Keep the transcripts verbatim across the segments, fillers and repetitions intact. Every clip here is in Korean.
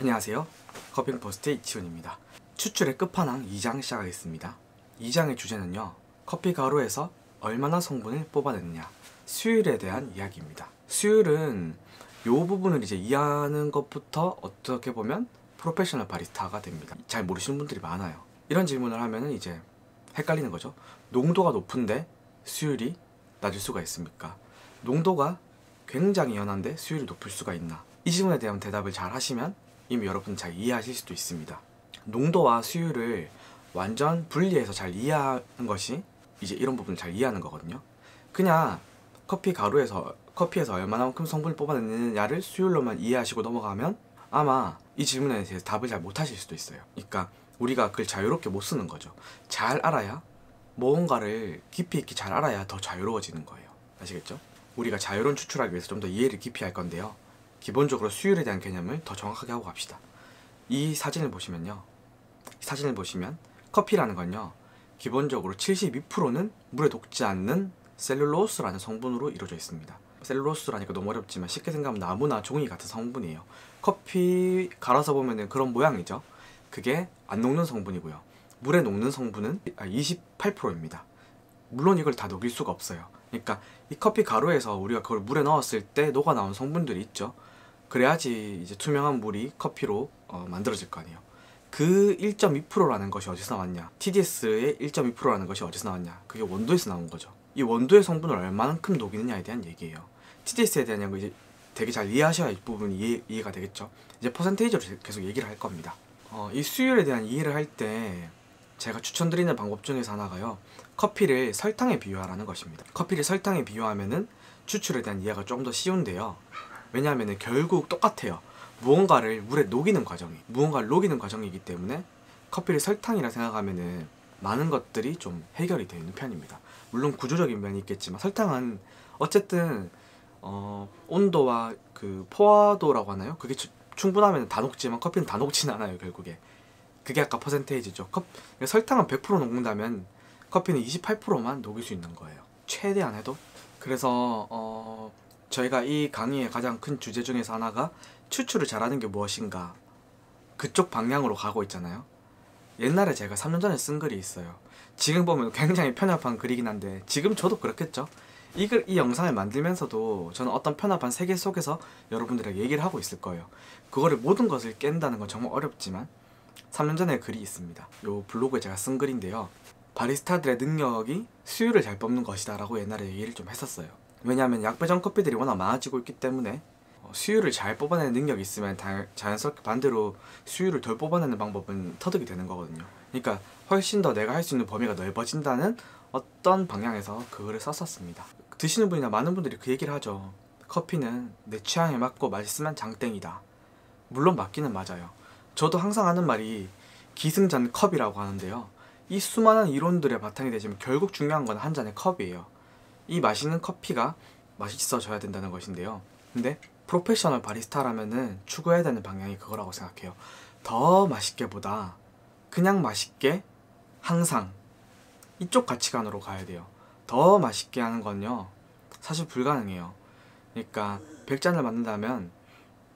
안녕하세요. 커핑포스트 이치훈입니다. 추출의 끝판왕 이 장 시작하겠습니다. 이 장의 주제는요, 커피 가루에서 얼마나 성분을 뽑아냈냐, 수율에 대한 이야기입니다. 수율은 요 부분을 이제 이해하는 것부터 어떻게 보면 프로페셔널 바리스타가 됩니다. 잘 모르시는 분들이 많아요. 이런 질문을 하면은 이제 헷갈리는 거죠. 농도가 높은데 수율이 낮을 수가 있습니까? 농도가 굉장히 연한데 수율이 높을 수가 있나? 이 질문에 대한 대답을 잘 하시면 이미 여러분 잘 이해하실 수도 있습니다. 농도와 수율을 완전 분리해서 잘 이해하는 것이 이제 이런 부분을 잘 이해하는 거거든요. 그냥 커피 가루에서 커피에서 얼마만큼 성분을 뽑아내느냐를 수율로만 이해하시고 넘어가면 아마 이 질문에 대해서 답을 잘 못하실 수도 있어요. 그러니까 우리가 그걸 자유롭게 못 쓰는 거죠. 잘 알아야, 무언가를 깊이 있게 잘 알아야 더 자유로워지는 거예요. 아시겠죠? 우리가 자유로운 추출하기 위해서 좀 더 이해를 깊이 할 건데요, 기본적으로 수율에 대한 개념을 더 정확하게 하고 갑시다. 이 사진을 보시면요, 이 사진을 보시면 커피라는 건요, 기본적으로 칠십이 퍼센트는 물에 녹지 않는 셀룰로스라는 성분으로 이루어져 있습니다. 셀룰로스라니까 너무 어렵지만 쉽게 생각하면 나무나 종이 같은 성분이에요. 커피 갈아서 보면은 그런 모양이죠. 그게 안 녹는 성분이고요, 물에 녹는 성분은 이십팔 퍼센트입니다. 물론 이걸 다 녹일 수가 없어요. 그러니까 이 커피 가루에서 우리가 그걸 물에 넣었을 때 녹아 나온 성분들이 있죠. 그래야지 이제 투명한 물이 커피로 어, 만들어질 거 아니에요. 그 일 점 이 퍼센트라는 것이 어디서 나왔냐, 티디에스의 일 점 이 퍼센트라는 것이 어디서 나왔냐, 그게 원도에서 나온 거죠. 이 원도의 성분을 얼만큼 녹이느냐에 대한 얘기예요. 티디에스에 대한 이야기 이제 되게 잘 이해하셔야 이 부분이 이해, 이해가 되겠죠. 이제 퍼센테이지로 계속 얘기를 할 겁니다. 어, 이 수율에 대한 이해를 할 때 제가 추천드리는 방법 중에서 하나가요, 커피를 설탕에 비유하라는 것입니다. 커피를 설탕에 비유하면은 추출에 대한 이해가 조금 더 쉬운데요, 왜냐하면은 결국 똑같아요. 무언가를 물에 녹이는 과정이, 무언가를 녹이는 과정이기 때문에 커피를 설탕이라 생각하면은 많은 것들이 좀 해결이 되는 편입니다. 물론 구조적인 면이 있겠지만 설탕은 어쨌든 어, 온도와 그 포화도라고 하나요? 그게 주, 충분하면 다 녹지만 커피는 다 녹진 않아요, 결국에. 그게 아까 퍼센테이지죠. 컵, 설탕은 백 퍼센트 녹는다면 커피는 이십팔 퍼센트만 녹일 수 있는 거예요, 최대한 해도. 그래서 어, 저희가 이 강의의 가장 큰 주제 중에서 하나가 추출을 잘하는 게 무엇인가, 그쪽 방향으로 가고 있잖아요. 옛날에 제가 삼 년 전에 쓴 글이 있어요. 지금 보면 굉장히 편협한 글이긴 한데 지금 저도 그렇겠죠. 이 글, 이 영상을 만들면서도 저는 어떤 편협한 세계 속에서 여러분들에게 얘기를 하고 있을 거예요. 그거를 모든 것을 깬다는 건 정말 어렵지만 삼 년 전에 글이 있습니다. 요 블로그에 제가 쓴 글인데요, 바리스타들의 능력이 수율을 잘 뽑는 것이다 라고 옛날에 얘기를 좀 했었어요. 왜냐하면 약배전 커피들이 워낙 많아지고 있기 때문에 수율을 잘 뽑아내는 능력이 있으면 자연스럽게 반대로 수율을 덜 뽑아내는 방법은 터득이 되는 거거든요. 그러니까 훨씬 더 내가 할 수 있는 범위가 넓어진다는 어떤 방향에서 그 글을 썼었습니다. 드시는 분이나 많은 분들이 그 얘기를 하죠. 커피는 내 취향에 맞고 맛있으면 장땡이다. 물론 맞기는 맞아요. 저도 항상 하는 말이 기승전 컵이라고 하는데요, 이 수많은 이론들의 바탕이 되지만 결국 중요한 건 한 잔의 컵이에요. 이 맛있는 커피가 맛있어져야 된다는 것인데요, 근데 프로페셔널 바리스타라면은 추구해야 되는 방향이 그거라고 생각해요. 더 맛있게보다 그냥 맛있게, 항상 이쪽 가치관으로 가야 돼요. 더 맛있게 하는 건요 사실 불가능해요. 그러니까 백 잔을 만든다면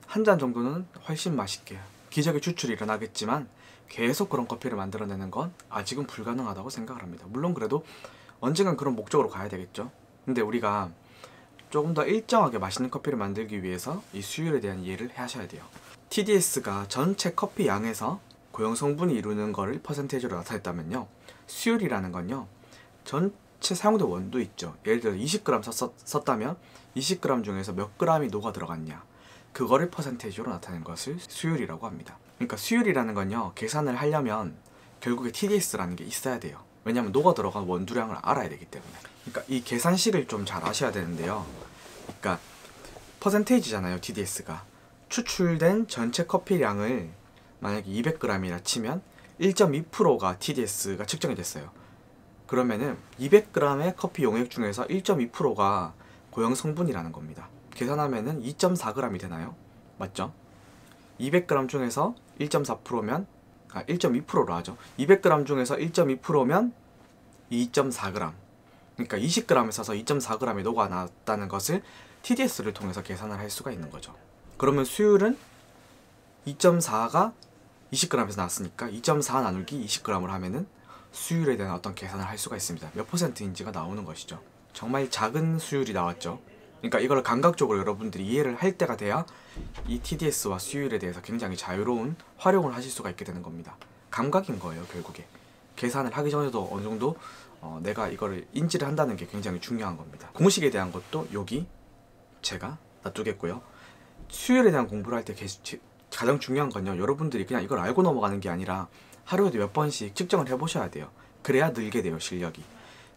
한 잔 정도는 훨씬 맛있게 기적의 추출이 일어나겠지만 계속 그런 커피를 만들어내는 건 아직은 불가능하다고 생각을 합니다. 물론 그래도 언젠간 그런 목적으로 가야 되겠죠. 근데 우리가 조금 더 일정하게 맛있는 커피를 만들기 위해서 이 수율에 대한 이해를 하셔야 돼요. 티디에스가 전체 커피 양에서 고용 성분이 이루는 거를 퍼센테이지로 나타냈다면요, 수율이라는 건요 전체 사용된 원도 있죠. 예를 들어 이십 그램 썼, 썼다면 이십 그램 중에서 몇 그램이 녹아 들어갔냐, 그거를 퍼센테이지로 나타낸 것을 수율이라고 합니다. 그러니까 수율이라는 건요 계산을 하려면 결국에 티디에스라는 게 있어야 돼요. 왜냐면 녹아 들어간 원두량을 알아야 되기 때문에. 그러니까 이 계산식을 좀 잘 아셔야 되는데요, 그러니까 퍼센테이지잖아요, 티디에스가. 추출된 전체 커피량을 만약에 이백 그램이라 치면 일 점 이 퍼센트가 티디에스가 측정이 됐어요. 그러면은 이백 그램의 커피 용액 중에서 일 점 이 퍼센트가 고형 성분이라는 겁니다. 계산하면은 이 점 사 그램이 되나요? 맞죠? 이백 그램 중에서 일 점 사 퍼센트면 아, 일 점 이 퍼센트로 하죠. 이백 그램 중에서 일 점 이 퍼센트면 이 점 사 그램. 그러니까 이십 그램에 써서 이 점 사 그램이 녹아났다는 것을 티디에스를 통해서 계산을 할 수가 있는 거죠. 그러면 수율은 이 점 사가 이십 그램에서 나왔으니까 이 점 사 나누기 이십 그램을 하면은 수율에 대한 어떤 계산을 할 수가 있습니다. 몇 퍼센트인지가 나오는 것이죠. 정말 작은 수율이 나왔죠. 그러니까 이걸 감각적으로 여러분들이 이해를 할 때가 돼야 이 티디에스와 수율에 대해서 굉장히 자유로운 활용을 하실 수가 있게 되는 겁니다. 감각인 거예요, 결국에. 계산을 하기 전에도 어느 정도 어, 내가 이거를 인지를 한다는 게 굉장히 중요한 겁니다. 공식에 대한 것도 여기 제가 놔두겠고요. 수율에 대한 공부를 할 때 가장 중요한 건요, 여러분들이 그냥 이걸 알고 넘어가는 게 아니라 하루에도 몇 번씩 측정을 해보셔야 돼요. 그래야 늘게 돼요, 실력이.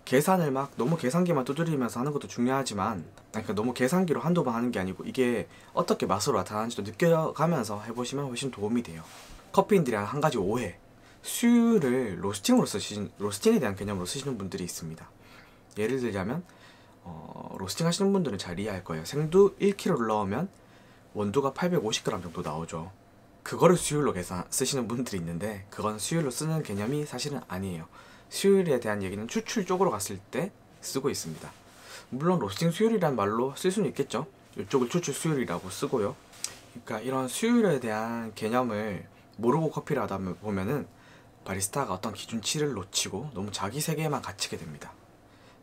계산을 막 너무 계산기만 두드리면서 하는 것도 중요하지만, 그러니까 너무 계산기로 한두 번 하는 게 아니고 이게 어떻게 맛으로 나타나는지도 느껴가면서 해보시면 훨씬 도움이 돼요. 커피인들이 한 가지 오해. 수율을 로스팅으로 쓰신, 로스팅에 대한 개념으로 쓰시는 분들이 있습니다. 예를 들자면 어, 로스팅 하시는 분들은 잘 이해할 거예요. 생두 일 킬로그램를 넣으면 원두가 팔백오십 그램 정도 나오죠. 그거를 수율로 계산 쓰시는 분들이 있는데, 그건 수율로 쓰는 개념이 사실은 아니에요. 수율에 대한 얘기는 추출 쪽으로 갔을 때 쓰고 있습니다. 물론 로스팅 수율이란 말로 쓸 수는 있겠죠. 이쪽을 추출 수율이라고 쓰고요. 그러니까 이런 수율에 대한 개념을 모르고 커피를 하다 보면은 바리스타가 어떤 기준치를 놓치고 너무 자기 세계에만 갇히게 됩니다.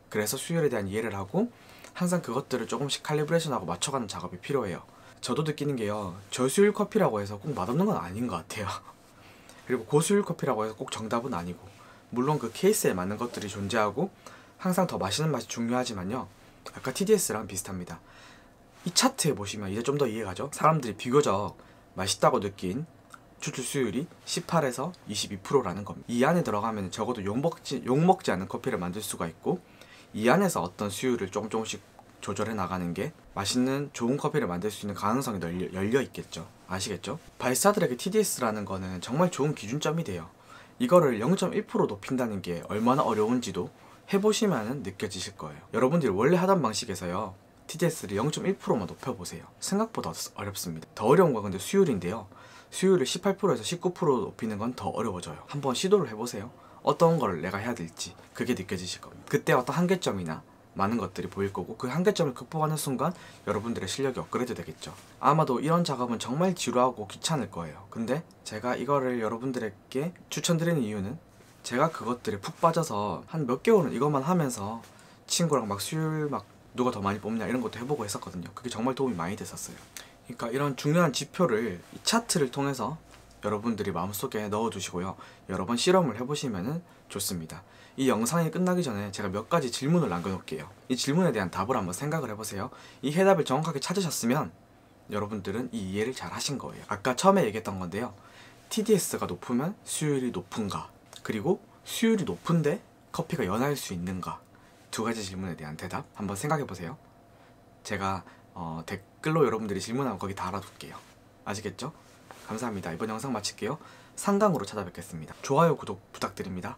그래서 수율에 대한 이해를 하고 항상 그것들을 조금씩 칼리브레이션하고 맞춰가는 작업이 필요해요. 저도 느끼는 게요, 저수율 커피라고 해서 꼭 맛없는 건 아닌 것 같아요. 그리고 고수율 커피라고 해서 꼭 정답은 아니고, 물론 그 케이스에 맞는 것들이 존재하고 항상 더 맛있는 맛이 중요하지만요, 아까 티디에스랑 비슷합니다. 이 차트에 보시면 이제 좀 더 이해가죠? 사람들이 비교적 맛있다고 느낀 추출 수율이 십팔에서 이십이 퍼센트라는 겁니다. 이 안에 들어가면 적어도 욕먹지, 욕먹지 않는 커피를 만들 수가 있고, 이 안에서 어떤 수율을 조금 조금씩 조절해 나가는 게 맛있는 좋은 커피를 만들 수 있는 가능성이 열려, 열려 있겠죠. 아시겠죠? 바리스타들에게 티디에스라는 거는 정말 좋은 기준점이 돼요. 이거를 영 점 일 퍼센트 높인다는 게 얼마나 어려운지도 해보시면 느껴지실 거예요. 여러분들이 원래 하던 방식에서요, 티디에스를 영 점 일 퍼센트만 높여보세요. 생각보다 어렵습니다. 더 어려운 건 근데 수율인데요, 수율을 십팔 퍼센트에서 십구 퍼센트 높이는 건 더 어려워져요. 한번 시도를 해보세요. 어떤 걸 내가 해야 될지 그게 느껴지실 겁니다. 그때 어떤 한계점이나 많은 것들이 보일 거고, 그 한계점을 극복하는 순간 여러분들의 실력이 업그레이드 되겠죠. 아마도 이런 작업은 정말 지루하고 귀찮을 거예요. 근데 제가 이거를 여러분들에게 추천드리는 이유는, 제가 그것들에 푹 빠져서 한 몇 개월은 이것만 하면서 친구랑 막 수율 막 누가 더 많이 뽑냐 이런 것도 해보고 했었거든요. 그게 정말 도움이 많이 됐었어요. 그러니까 이런 중요한 지표를 이 차트를 통해서 여러분들이 마음속에 넣어두시고요, 여러 번 실험을 해보시면 좋습니다. 이 영상이 끝나기 전에 제가 몇 가지 질문을 남겨놓을게요. 이 질문에 대한 답을 한번 생각을 해보세요. 이 해답을 정확하게 찾으셨으면 여러분들은 이 이해를 잘 하신 거예요. 아까 처음에 얘기했던 건데요, 티디에스가 높으면 수율이 높은가, 그리고 수율이 높은데 커피가 연할 수 있는가, 두 가지 질문에 대한 대답 한번 생각해보세요. 제가 어, 댓글로 여러분들이 질문하면 거기 달아둘게요. 아시겠죠? 감사합니다. 이번 영상 마칠게요. 상강으로 찾아뵙겠습니다. 좋아요, 구독 부탁드립니다.